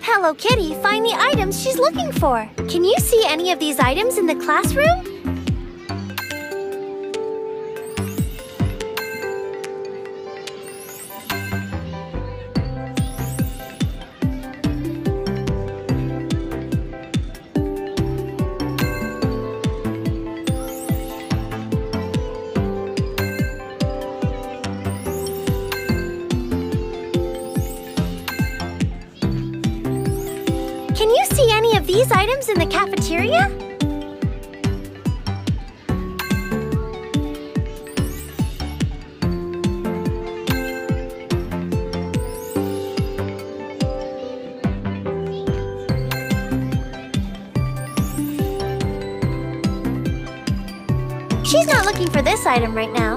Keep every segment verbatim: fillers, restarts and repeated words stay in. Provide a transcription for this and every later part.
help Hello Kitty find the items she's looking for. Can you see any of these items in the classroom? Can you see any of these items in the cafeteria? She's not looking for this item right now.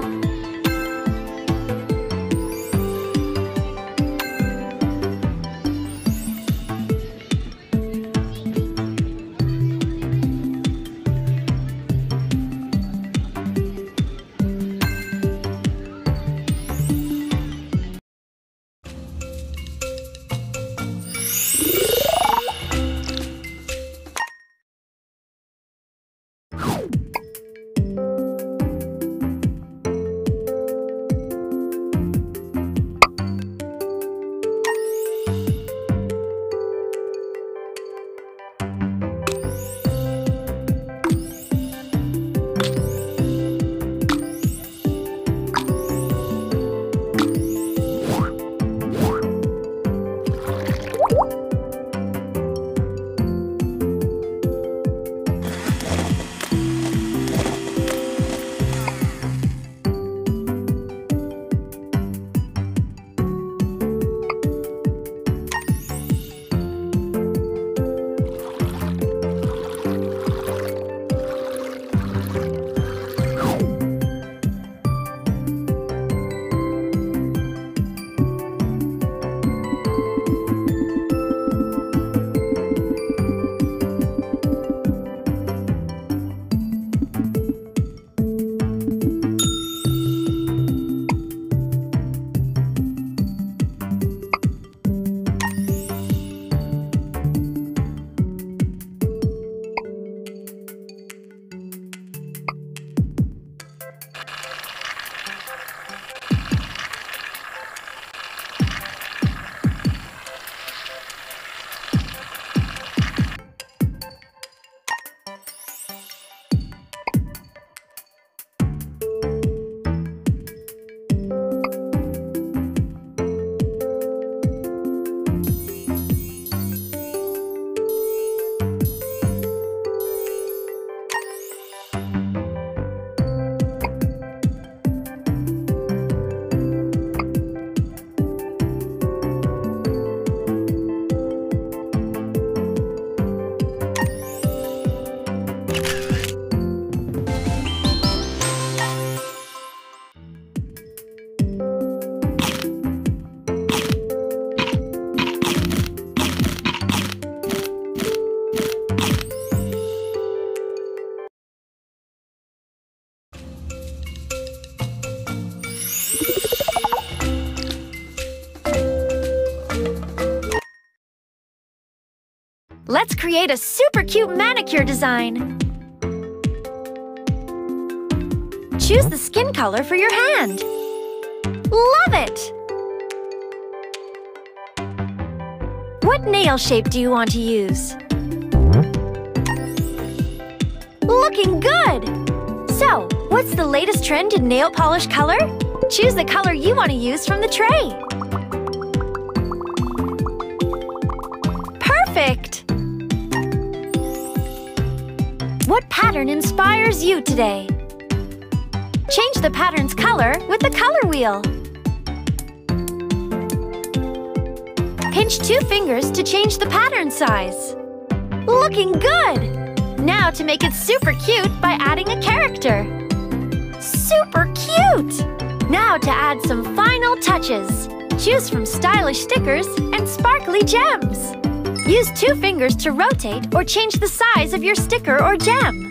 Let's create a super cute manicure design. Choose the skin color for your hand. Love it! What nail shape do you want to use? Looking good! So, what's the latest trend in nail polish color? Choose the color you want to use from the tray. Perfect! What pattern inspires you today? Change the pattern's color with the color wheel. Pinch two fingers to change the pattern size. Looking good! Now to make it super cute by adding a character. Super cute! Now to add some final touches. Choose from stylish stickers and sparkly gems. Use two fingers to rotate or change the size of your sticker or gem.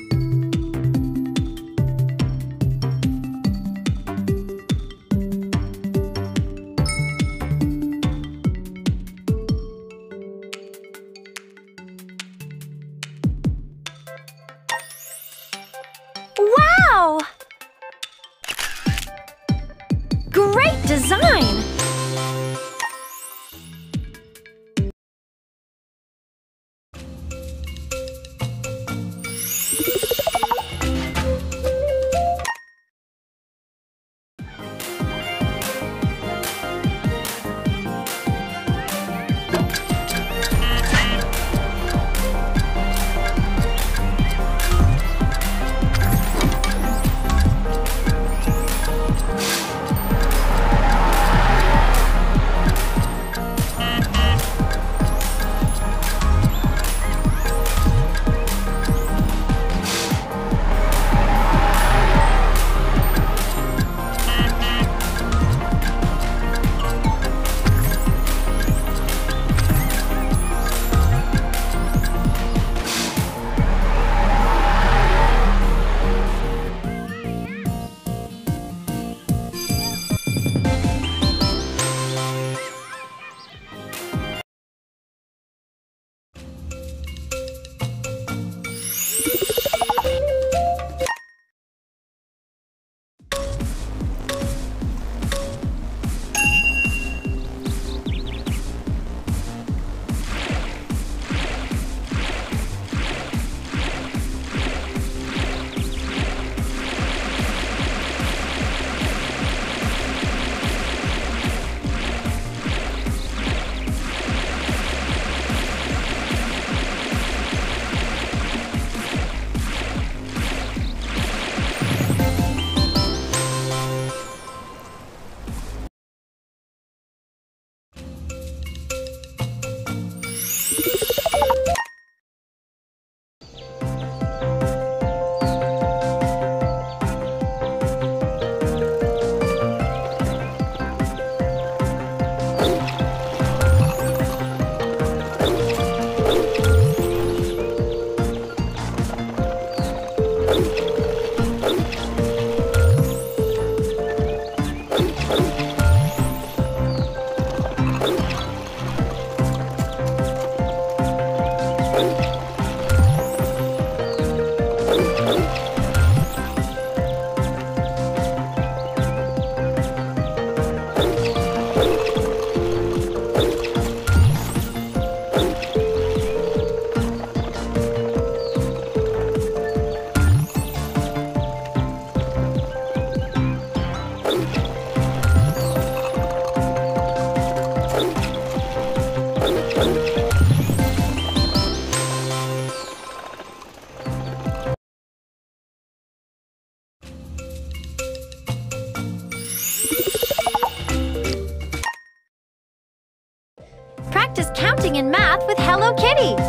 Practice counting in math with Hello Kitty.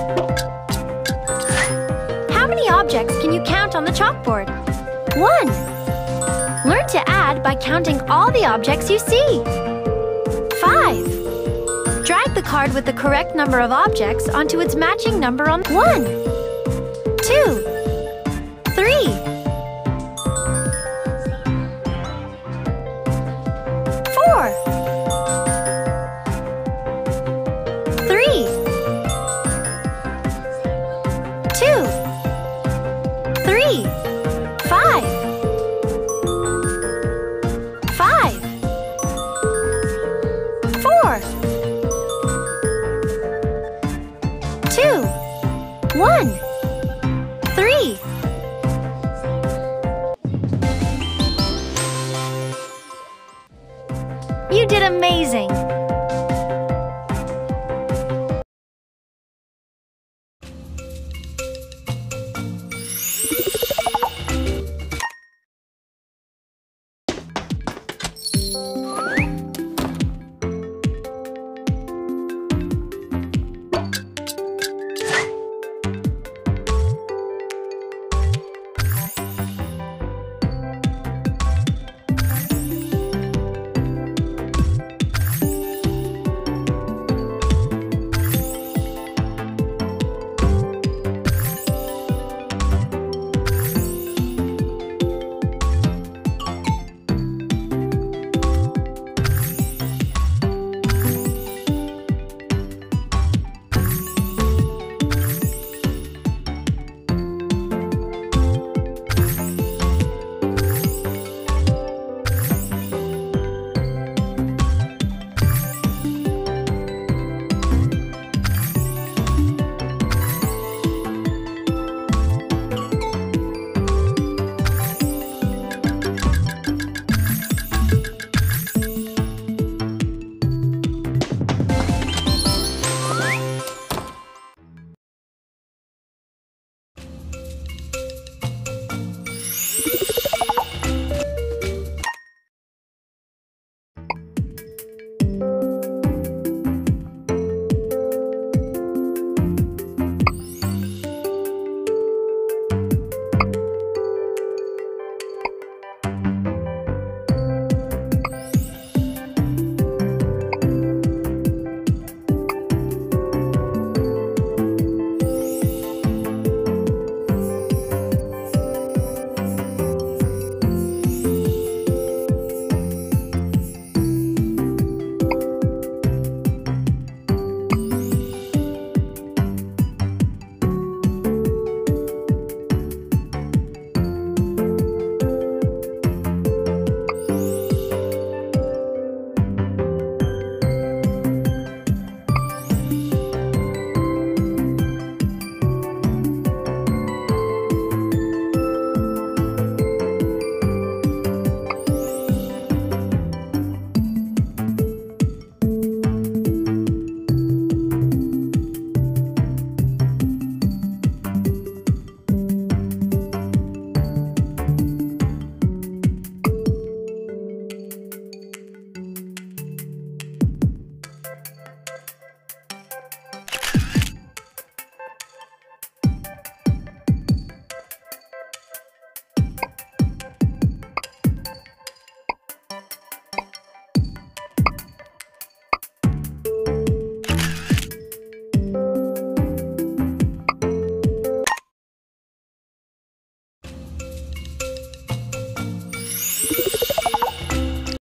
How many objects can you count on the chalkboard? One. Learn to add by counting all the objects you see. Five. Drag the card with the correct number of objects onto its matching number on one. Two. Three.